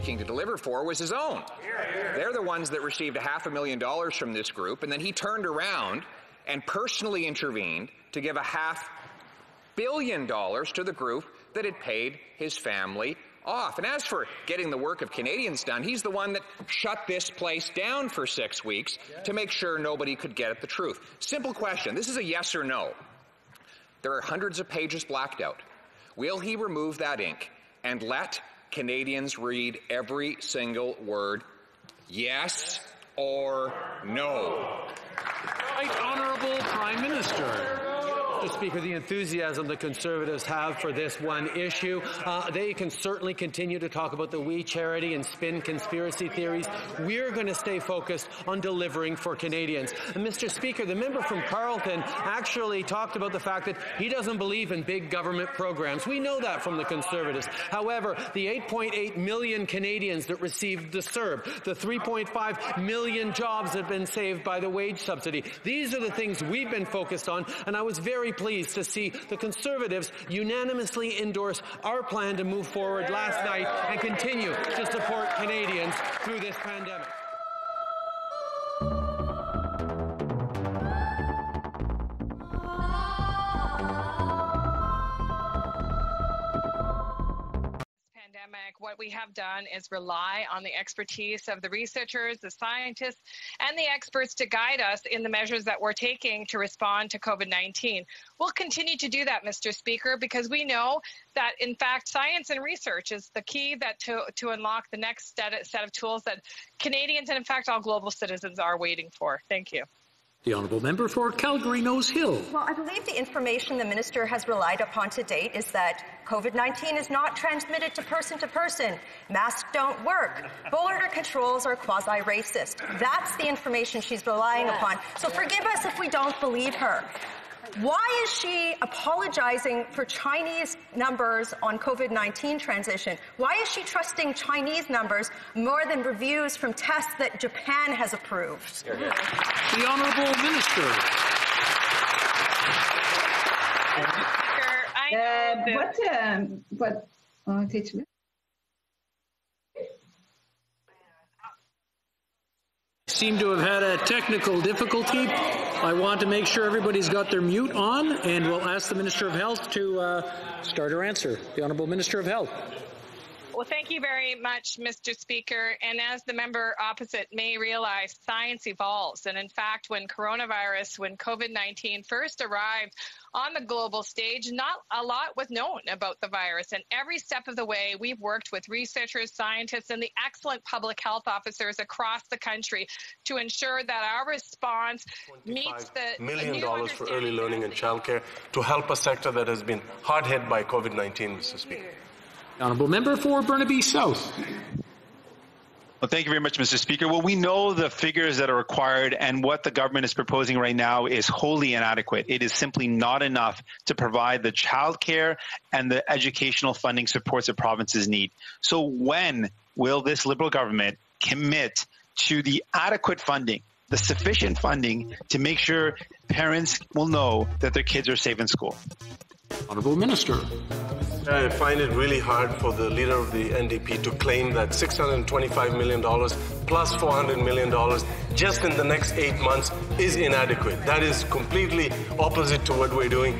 seeking to deliver for was his own. They're the ones that received $500,000 from this group, and then he turned around and personally intervened to give $500 million to the group that had paid his family off. And as for getting the work of Canadians done, he's the one that shut this place down for 6 weeks to make sure nobody could get at the truth. Simple question. This is a yes or no. There are hundreds of pages blacked out. Will he remove that ink and let Canadians read every single word? Yes or no? Right, Honourable Prime Minister. Mr. Speaker, the enthusiasm the Conservatives have for this one issue, they can certainly continue to talk about the WE Charity and spin conspiracy theories. We're going to stay focused on delivering for Canadians. And Mr. Speaker, the member from Carleton actually talked about the fact that he doesn't believe in big government programs. We know that from the Conservatives. However, the 8.8 million Canadians that received the CERB, the 3.5 million jobs that have been saved by the wage subsidy, these are the things we've been focused on, and I was very pleased to see the Conservatives unanimously endorse our plan to move forward last night and continue to support Canadians through this pandemic. What we have done is rely on the expertise of the researchers, the scientists, and the experts to guide us in the measures that we're taking to respond to COVID-19. We'll continue to do that, Mr. Speaker, because we know that, in fact, science and research is the key that to unlock the next set of tools that Canadians and, in fact, all global citizens are waiting for. Thank you. The Honourable Member for Calgary Nose Hill. Well, I believe the information the Minister has relied upon to date is that COVID-19 is not transmitted to person, masks don't work, border controls are quasi-racist. That's the information she's relying upon. So forgive us if we don't believe her. Why is she apologizing for Chinese numbers on COVID-19 transition? Why is she trusting Chinese numbers more than reviews from tests that Japan has approved? The Honourable Minister. Seem to have had a technical difficulty. I want to make sure everybody's got their mute on, and we'll ask the Minister of Health to start her answer. The Honourable Minister of Health. Well, thank you very much, Mr. Speaker. And as the member opposite may realize, science evolves. And in fact, when COVID-19 first arrived on the global stage, not a lot was known about the virus. And every step of the way, we've worked with researchers, scientists, and the excellent public health officers across the country to ensure that our response meets the $1 million for early learning and childcare to help a sector that has been hard hit by COVID-19, Mr. Speaker. Honourable Member for Burnaby South. Well, thank you very much, Mr. Speaker. Well, we know the figures that are required, and what the government is proposing right now is wholly inadequate. It is simply not enough to provide the childcare and the educational funding supports that provinces need. So when will this Liberal government commit to the adequate funding, the sufficient funding, to make sure parents will know that their kids are safe in school? Honourable Minister. I find it really hard for the leader of the NDP to claim that $625 million plus $400 million just in the next 8 months is inadequate. That is completely opposite to what we're doing.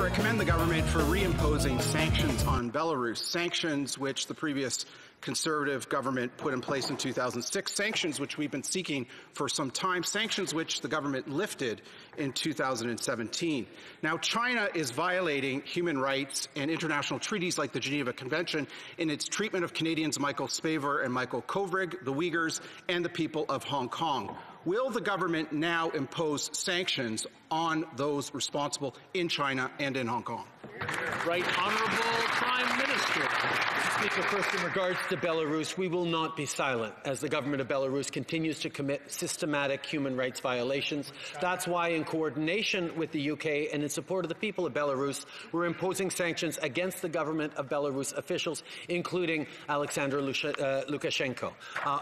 I commend the government for reimposing sanctions on Belarus, sanctions which the previous Conservative government put in place in 2006, sanctions which we've been seeking for some time, sanctions which the government lifted in 2017. Now, China is violating human rights and international treaties like the Geneva Convention in its treatment of Canadians Michael Spavor and Michael Kovrig, the Uyghurs, and the people of Hong Kong. Will the government now impose sanctions on those responsible in China and in Hong Kong? Right Honourable Prime Minister. Mr. Speaker, first, in regards to Belarus, we will not be silent as the government of Belarus continues to commit systematic human rights violations. That's why, in coordination with the UK and in support of the people of Belarus, we're imposing sanctions against the government of Belarus officials, including Alexander Lukashenko.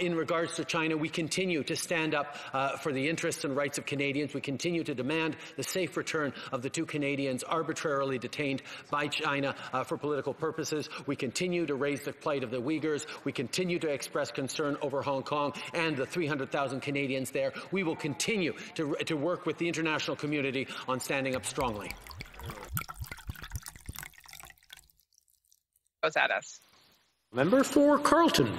In regards to China, we continue to stand up for the interests and rights of Canadians. We continue to demand the safe return of the two Canadians arbitrarily detained by China for political purposes. We continue to raise the plight of the Uyghurs. We continue to express concern over Hong Kong and the 300,000 Canadians there. We will continue to work with the international community on standing up strongly. Goes at us. Member for Carleton.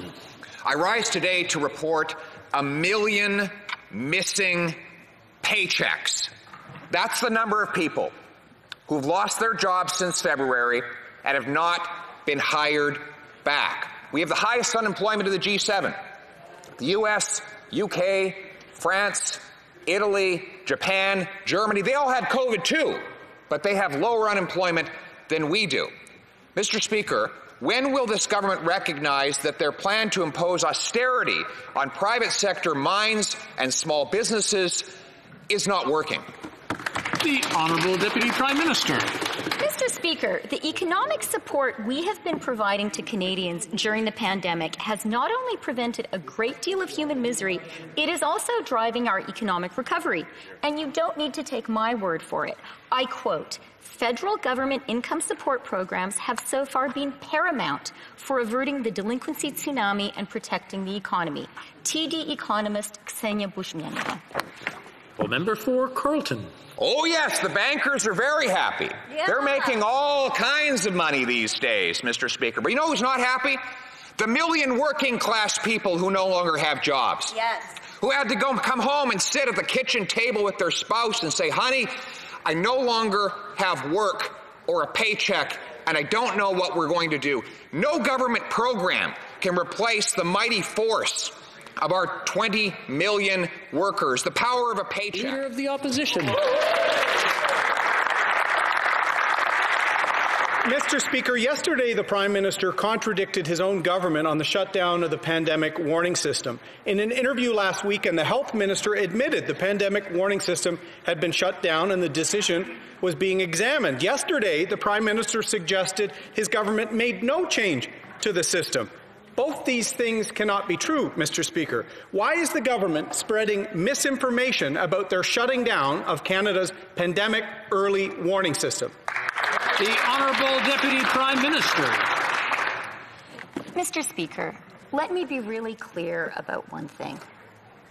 I rise today to report 1 million missing paychecks. That's the number of people who've lost their jobs since February and have not been hired back. We have the highest unemployment of the G7. The US, UK, France, Italy, Japan, Germany, they all had COVID too, but they have lower unemployment than we do. Mr. Speaker, when will this government recognize that their plan to impose austerity on private sector mines and small businesses is not working? The Honourable Deputy Prime Minister. Mr. Speaker, the economic support we have been providing to Canadians during the pandemic has not only prevented a great deal of human misery, it is also driving our economic recovery. And you don't need to take my word for it. I quote, "Federal government income support programs have so far been paramount for averting the delinquency tsunami and protecting the economy." TD economist Ksenia Bushmian. Well, member for Carleton. Oh, yes, the bankers are very happy. Yeah. They're making all kinds of money these days, Mr. Speaker. But you know who's not happy? The 1 million working class people who no longer have jobs. Yes. Who had to go come home and sit at the kitchen table with their spouse and say, "Honey, I no longer have work or a paycheck, and I don't know what we're going to do." No government program can replace the mighty force of our 20 million workers, the power of a paycheck. Leader of the Opposition. Mr. Speaker, yesterday the Prime Minister contradicted his own government on the shutdown of the pandemic warning system. In an interview last weekend, the Health Minister admitted the pandemic warning system had been shut down and the decision was being examined. Yesterday, the Prime Minister suggested his government made no change to the system. Both these things cannot be true, Mr. Speaker. Why is the government spreading misinformation about their shutting down of Canada's pandemic early warning system? The Honourable Deputy Prime Minister. Mr. Speaker, let me be really clear about one thing.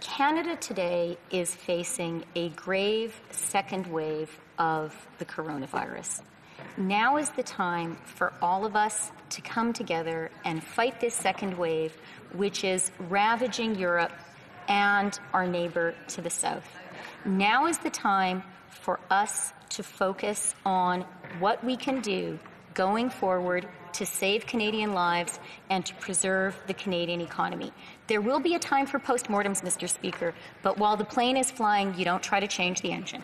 Canada today is facing a grave second wave of the coronavirus. Now is the time for all of us to come together and fight this second wave, which is ravaging Europe and our neighbour to the south. Now is the time for us to focus on what we can do going forward to save Canadian lives and to preserve the Canadian economy. There will be a time for postmortems, Mr. Speaker, but while the plane is flying, you don't try to change the engine.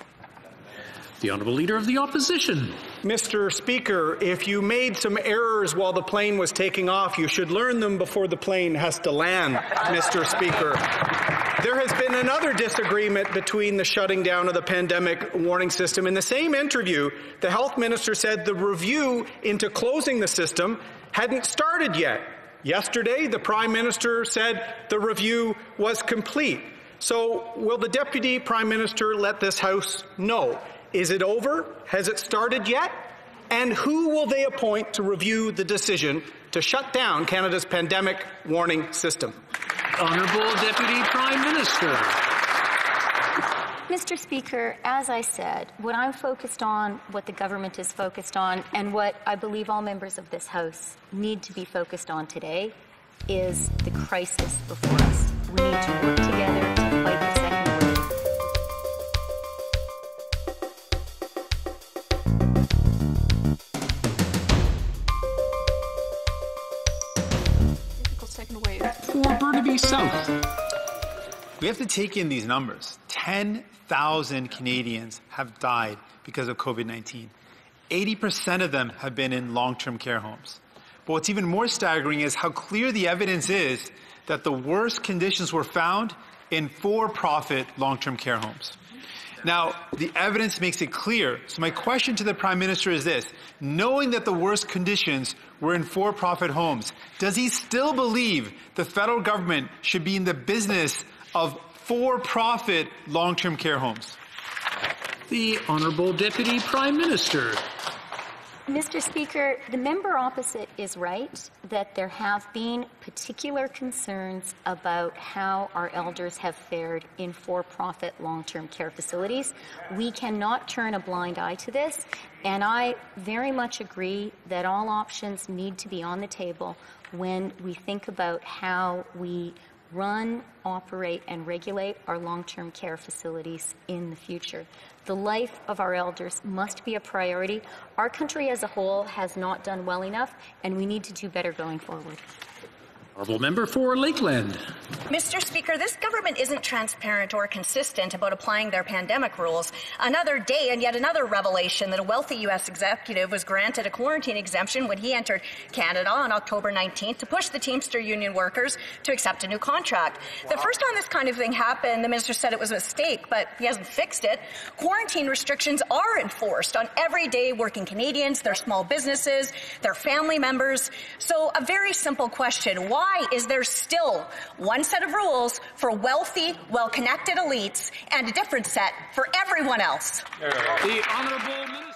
The Honourable Leader of the Opposition. Mr. Speaker, if you made some errors while the plane was taking off, you should learn them before the plane has to land, Mr. Speaker. There has been another disagreement between the shutting down of the pandemic warning system. In the same interview, the Health Minister said the review into closing the system hadn't started yet. Yesterday, the Prime Minister said the review was complete. So, will the Deputy Prime Minister let this House know? Is it over? Has it started yet? And who will they appoint to review the decision to shut down Canada's pandemic warning system? Honourable Deputy Prime Minister. Mr. Speaker, as I said, what I'm focused on, what the government is focused on, and what I believe all members of this House need to be focused on today is the crisis before us. We need to work together to fight this. South. We have to take in these numbers. 10,000 Canadians have died because of COVID-19. 80% of them have been in long-term care homes. But what's even more staggering is how clear the evidence is that the worst conditions were found in for-profit long-term care homes. Now, the evidence makes it clear. So my question to the Prime Minister is this. Knowing that the worst conditions were in for-profit homes, does he still believe the federal government should be in the business of for-profit long-term care homes? The Honourable Deputy Prime Minister. Mr. Speaker, the member opposite is right that there have been particular concerns about how our elders have fared in for-profit long-term care facilities. We cannot turn a blind eye to this, and I very much agree that all options need to be on the table when we think about how we run, operate, and regulate our long-term care facilities in the future. The life of our elders must be a priority. Our country as a whole has not done well enough, and we need to do better going forward. Honourable Member for Lakeland. Mr. Speaker, this government isn't transparent or consistent about applying their pandemic rules. Another day and yet another revelation that a wealthy U.S. executive was granted a quarantine exemption when he entered Canada on October 19th to push the Teamster union workers to accept a new contract. Wow. The first time this kind of thing happened, the minister said it was a mistake, but he hasn't fixed it. Quarantine restrictions are enforced on everyday working Canadians, their small businesses, their family members. So a very simple question. Why is there still one set of rules for wealthy, well-connected elites and a different set for everyone else? The Honourable Minister.